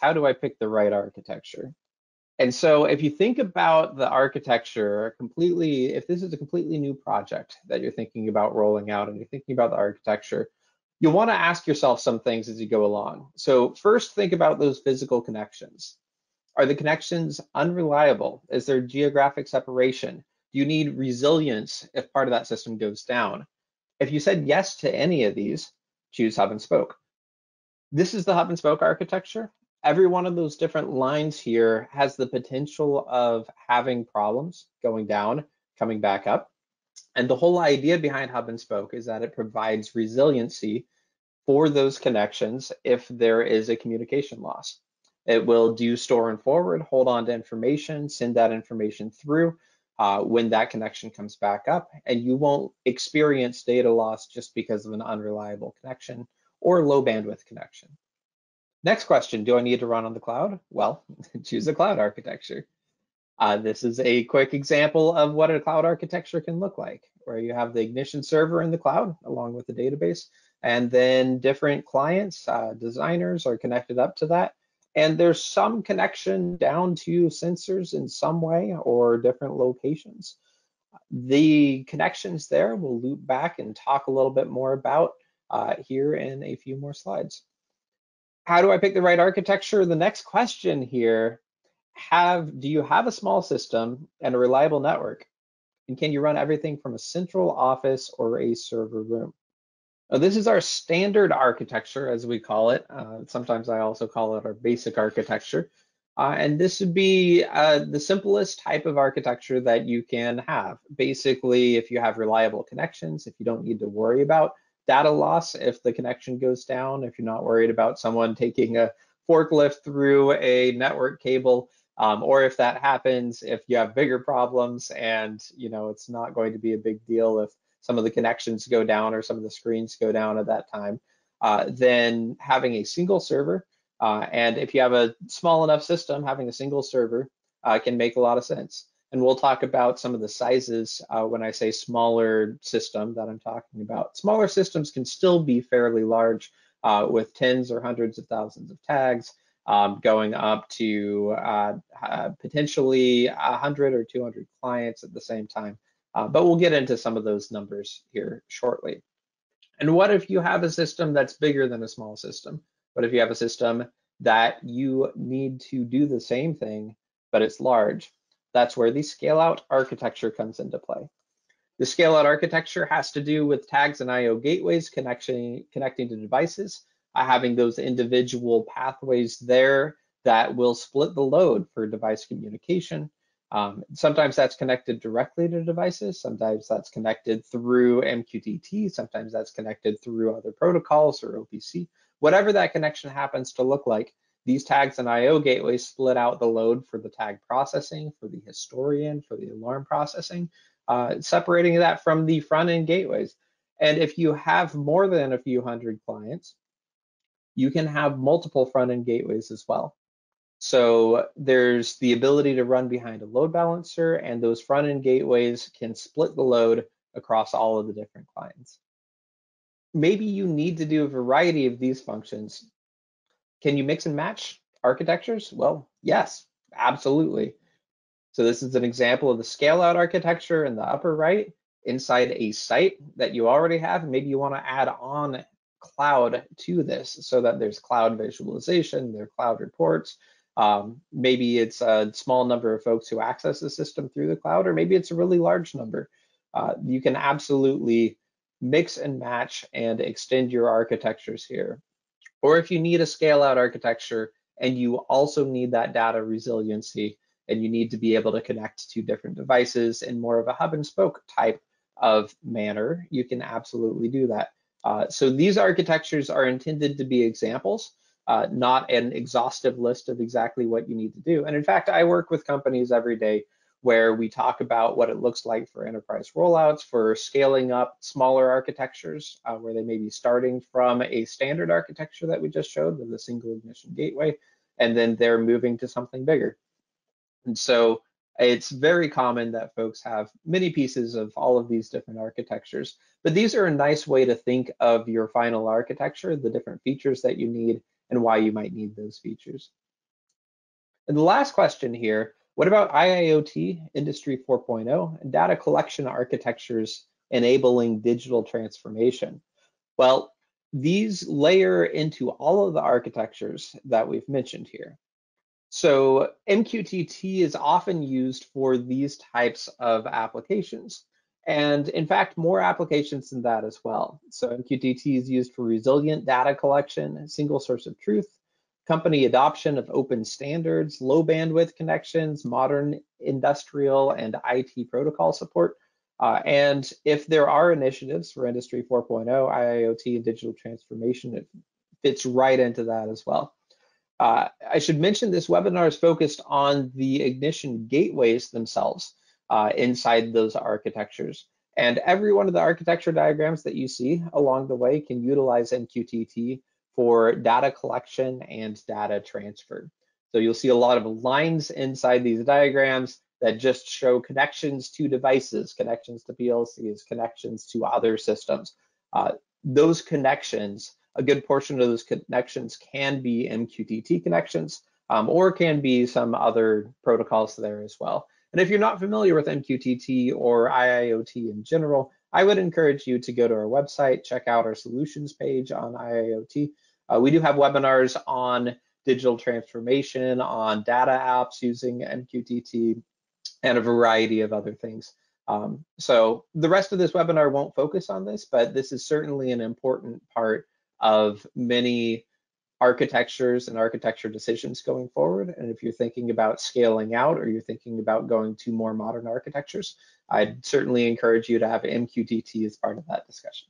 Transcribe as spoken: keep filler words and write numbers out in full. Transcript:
how do I pick the right architecture? And so if you think about the architecture completely, if this is a completely new project that you're thinking about rolling out and you're thinking about the architecture, you'll want to ask yourself some things as you go along. So first, think about those physical connections. Are the connections unreliable? Is there geographic separation? Do you need resilience if part of that system goes down? If you said yes to any of these, choose hub and spoke. This is the hub and spoke architecture. Every one of those different lines here has the potential of having problems going down, coming back up. And the whole idea behind hub and spoke is that it provides resiliency for those connections if there is a communication loss. It will do store and forward, hold on to information, send that information through uh, when that connection comes back up, and you won't experience data loss just because of an unreliable connection or low bandwidth connection. Next question, do I need to run on the cloud? Well, choose a cloud architecture. Uh, this is a quick example of what a cloud architecture can look like, where you have the Ignition server in the cloud along with the database, and then different clients, uh, designers are connected up to that. And there's some connection down to sensors in some way or different locations. The connections there we'll loop back and talk a little bit more about uh, here in a few more slides. How do I pick the right architecture? The next question here, have, do you have a small system and a reliable network? And can you run everything from a central office or a server room? Now, this is our standard architecture, as we call it. Uh, sometimes I also call it our basic architecture. Uh, and this would be uh, the simplest type of architecture that you can have. Basically, if you have reliable connections, if you don't need to worry about data loss if the connection goes down, if you're not worried about someone taking a forklift through a network cable, um, or if that happens, if you have bigger problems and you know it's not going to be a big deal if some of the connections go down or some of the screens go down at that time, uh, then having a single server, uh, and if you have a small enough system, having a single server uh, can make a lot of sense. And we'll talk about some of the sizes uh, when I say smaller system that I'm talking about. Smaller systems can still be fairly large uh, with tens or hundreds of thousands of tags um, going up to uh, uh, potentially one hundred or two hundred clients at the same time. Uh, but we'll get into some of those numbers here shortly. And what if you have a system that's bigger than a small system? What if you have a system that you need to do the same thing, but it's large? That's where the scale-out architecture comes into play. The scale-out architecture has to do with tags and I O gateways connection, connecting to devices, uh, having those individual pathways there that will split the load for device communication. Um, sometimes that's connected directly to devices, sometimes that's connected through M Q T T, sometimes that's connected through other protocols or O P C. Whatever that connection happens to look like, these tags and I O gateways split out the load for the tag processing, for the historian, for the alarm processing, uh, separating that from the front-end gateways. And if you have more than a few hundred clients, you can have multiple front-end gateways as well. So there's the ability to run behind a load balancer, and those front-end gateways can split the load across all of the different clients. Maybe you need to do a variety of these functions. Can you mix and match architectures? Well, yes, absolutely. So this is an example of the scale-out architecture in the upper right inside a site that you already have. Maybe you want to add on cloud to this so that there's cloud visualization, there are cloud reports. Um, maybe it's a small number of folks who access the system through the cloud, or maybe it's a really large number. Uh, you can absolutely mix and match and extend your architectures here. Or if you need a scale-out architecture and you also need that data resiliency and you need to be able to connect to different devices in more of a hub and spoke type of manner, you can absolutely do that. Uh, so these architectures are intended to be examples, uh, not an exhaustive list of exactly what you need to do. And in fact, I work with companies every day where we talk about what it looks like for enterprise rollouts, for scaling up smaller architectures, uh, where they may be starting from a standard architecture that we just showed with a single Ignition gateway, and then they're moving to something bigger. And so it's very common that folks have many pieces of all of these different architectures, but these are a nice way to think of your final architecture, the different features that you need, and why you might need those features. And the last question here, what about I I O T, Industry four point oh, and data collection architectures enabling digital transformation? Well, these layer into all of the architectures that we've mentioned here. So M Q T T is often used for these types of applications. And in fact, more applications than that as well. So M Q T T is used for resilient data collection, single source of truth, company adoption of open standards, low bandwidth connections, modern industrial and I T protocol support. Uh, and if there are initiatives for Industry four point oh, I I O T, and digital transformation, it fits right into that as well. Uh, I should mention this webinar is focused on the Ignition gateways themselves uh, inside those architectures. And every one of the architecture diagrams that you see along the way can utilize M Q T T for data collection and data transfer. So you'll see a lot of lines inside these diagrams that just show connections to devices, connections to P L Cs, connections to other systems. Uh, those connections, a good portion of those connections can be M Q T T connections um, or can be some other protocols there as well. And if you're not familiar with M Q T T or I I O T in general, I would encourage you to go to our website, check out our solutions page on I I O T. Uh, we do have webinars on digital transformation, on data apps using M Q T T, and a variety of other things. Um, so the rest of this webinar won't focus on this, but this is certainly an important part of many architectures and architecture decisions going forward. And if you're thinking about scaling out or you're thinking about going to more modern architectures, I'd certainly encourage you to have M Q T T as part of that discussion.